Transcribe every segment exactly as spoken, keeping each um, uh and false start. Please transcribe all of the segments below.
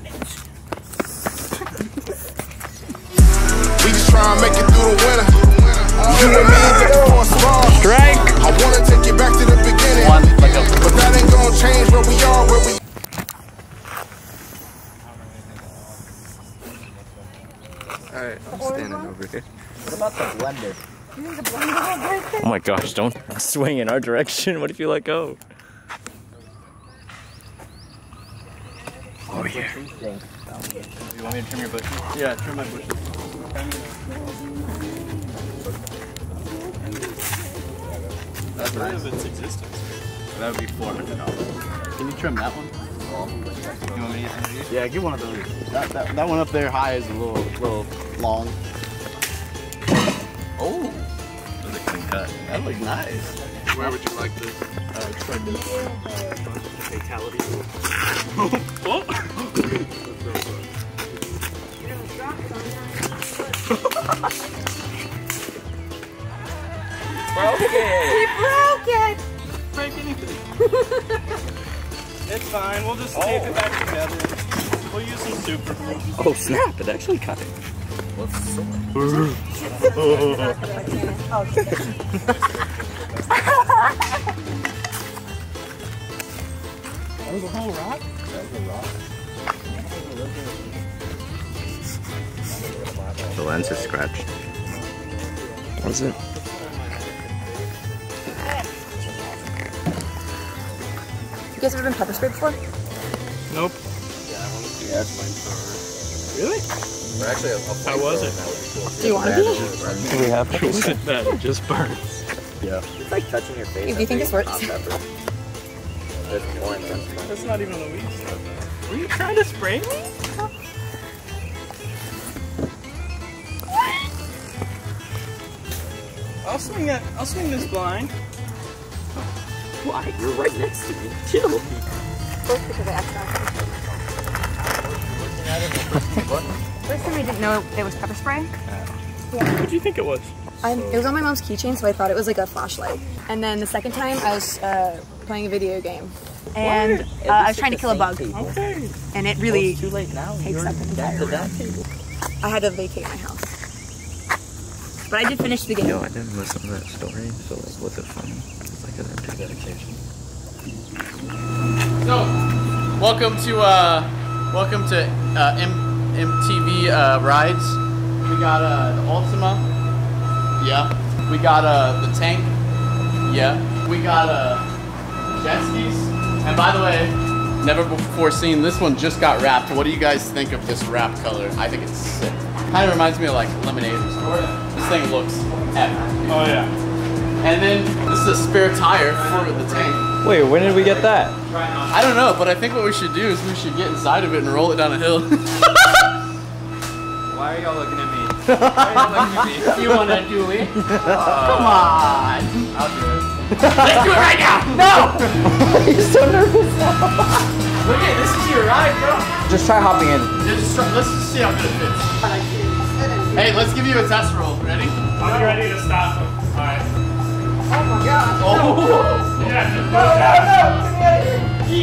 demons. We just try and make it through the winter. You and me looking for a small strike. I want to take it back to the beginning. One, like a, but that ain't gonna change where we are, where we. Alright, I'm standing over here. What about the blender? You need the blender over there? Oh my gosh, don't swing in our direction. What if you let go? Oh yeah. You want me to trim your bushes? Yeah, trim my bushes. That's part of its existence. That would be four hundred dollars. Can you trim that one? You want me to get some of these? Yeah, get one of those. That, that, that one up there high is a little little long. Oh! That's a clean cut. That looks nice. Where would you like this? Uh, try this. Fatality. Oh! Broke it! He broke it! Break anything. It's fine, we'll just oh. tape it back together. We'll use some super glue. Oh snap, it actually cut it. What's so That was a whole rock? That was a rock. The lens is scratched. That's it. You guys ever been pepper sprayed before? Nope. Yeah, I want to do that. Really? We're actually a How was it? Cool. Do you want to be? Do we have pepper spray? That it just burns. Yeah. It's like touching your face. Do you think this works? That's not even the weed stuff. Were you trying to spray me? I'll swing that. I'll swing this blind. Why? You're right next to me. Chill. First because I asked that. First time I didn't know it was pepper spray. Yeah. What do you think it was? I'm, it was on my mom's keychain, so I thought it was like a flashlight. And then the second time, I was uh, playing a video game. And uh, I was trying to kill a bug. Okay. And it really well, it's too late now. takes You're up the down table. I had to vacate my house. But I did finish the game. Yo, I didn't listen to that story, so like, was it funny? Dedication. So, welcome to uh, welcome to uh, M MTV uh, Rides. We got uh, the Ultima, yeah. We got uh, the tank, yeah. We got uh, jet skis, and by the way, never before seen this one just got wrapped. What do you guys think of this wrap color? I think it's sick. Kind of reminds me of like lemonade or something. This thing looks epic. Oh yeah. And then this is a spare tire for the tank. Wait, when did we get that? I don't know, but I think what we should do is we should get inside of it and roll it down a hill. Why are y'all looking at me? Why are you looking at me? You wanna do it? Uh, Come on. I'll do it. Let's do it right now! No! You're so nervous now. Look at this is your ride, bro. Just try hopping in. Yeah, just try, let's just see how good it fits. Hey, let's give you a test roll. Ready? I'm ready to stop him. Alright. Oh my god. Oh. Yeah, no, no,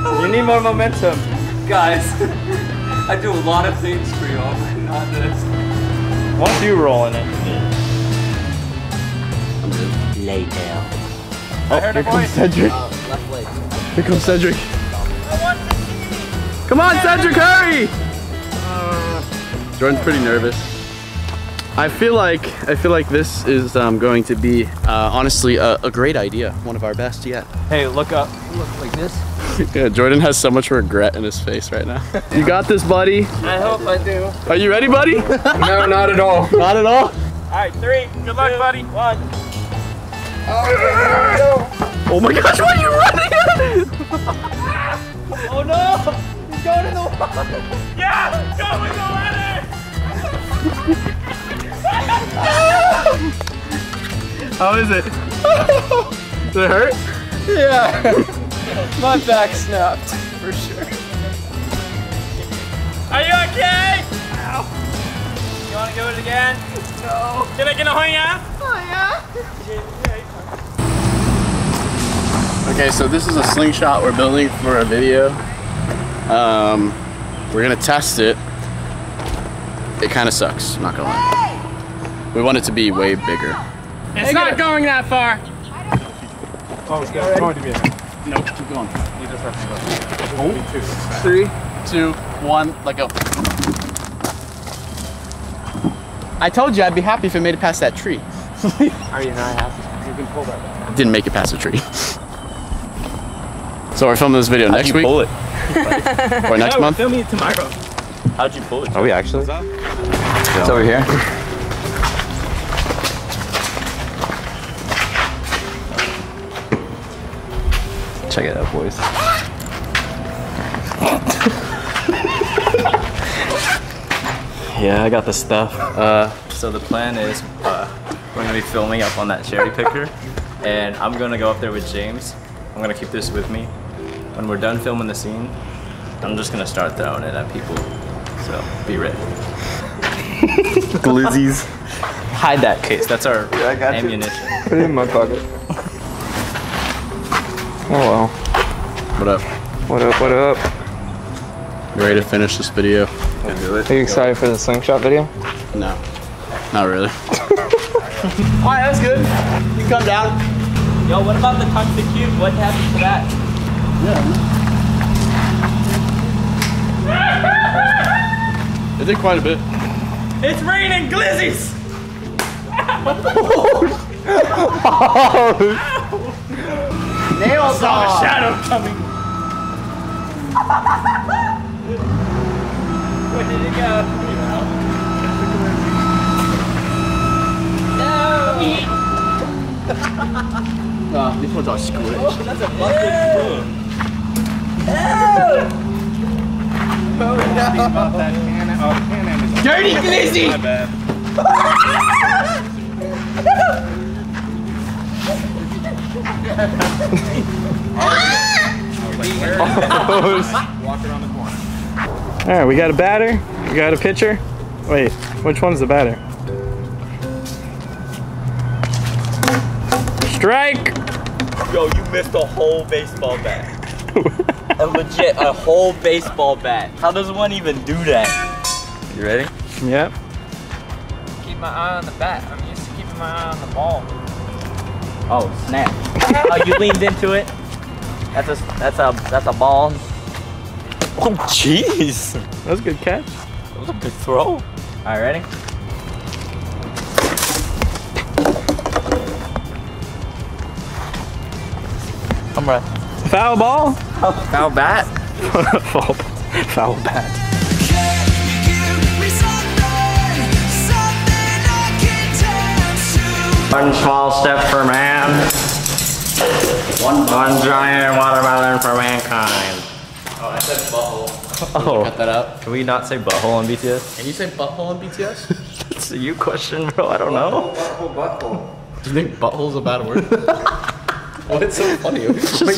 no. You need more momentum. Guys, I do a lot of things for y'all, but not this. Why don't you roll in it? I'm just late now. Oh, I heard here a comes voice. Cedric. Uh, left leg. Here comes Cedric. Come on, Cedric, hurry! Uh, Jordan's pretty nervous. I feel like I feel like this is um, going to be uh, honestly a, a great idea, one of our best yet. Hey, look up, look like this. Yeah, Jordan has so much regret in his face right now. You got this, buddy. I hope I do. Are you ready, buddy? No, not at all. Not at all. All right, three. Good luck, two, buddy. One. Oh, oh my gosh, why are you running? Oh no! He's going in the water. Yeah, go in the water. How is it? Does it hurt? Yeah. My back snapped, for sure. Are you okay? Ow. You want to do it again? No. Can I get a hoya? Hoya. Okay, so this is a slingshot we're building for a video. Um, we're gonna test it. It kind of sucks, I'm not gonna lie. We want it to be way bigger. It's hey, not going that far. Oh, it's yeah, going to be. No, keep going. You just have to go. Oh. Two. Three, two, one, let go. I told you I'd be happy if it made it past that tree. Are you not happy? You can pull that back. Didn't make it past the tree. So we're filming this video How'd next you week. Pull it? Or next no, month. Filming it tomorrow. How'd you pull it? Are we actually? It's over here. Check it out, boys. Yeah, I got the stuff. Uh, so the plan is uh, we're gonna be filming up on that cherry picker, and I'm gonna go up there with James. I'm gonna keep this with me. When we're done filming the scene, I'm just gonna start throwing it at people. So be ready. Glizzies. Hide that case. That's our yeah, I got ammunition. You. Put it in my pocket. Oh well. What up? What up? What up? You ready to finish this video? Let's do it. Are you excited for the slingshot video? No, not really. All right, that's good. You come down. Yo, what about the tons of cube? What happened to that? Yeah. It did quite a bit. It's raining glizzies. Oh. Nails saw a shadow coming. Where did it go? No. Oh, these ones are screwed. Oh, that's a bucket. Oh, no. Oh, cannon. Dirty glizzy! My bad. Alright, we got a batter, we got a pitcher. Wait, which one's the batter? Strike! Yo, you missed a whole baseball bat. A legit, a whole baseball bat. How does one even do that? You ready? Yep. Keep my eye on the bat. I'm used to keeping my eye on the ball. Oh, snap. Oh, you leaned into it. That's a, that's a, that's a ball. Oh, jeez. That was a good catch. That was a good throw. All right, ready? Come on. Foul ball? Oh. Foul bat? Foul, foul bat. One small step for man, one, one giant watermelon for mankind. Oh, I said butthole. Oh. Cut that out. Can we not say butthole on B T S? Can you say butthole on B T S? That's a you question, bro. I don't know. Butthole, butthole, butthole. Do you think butthole's a bad word? What's so funny?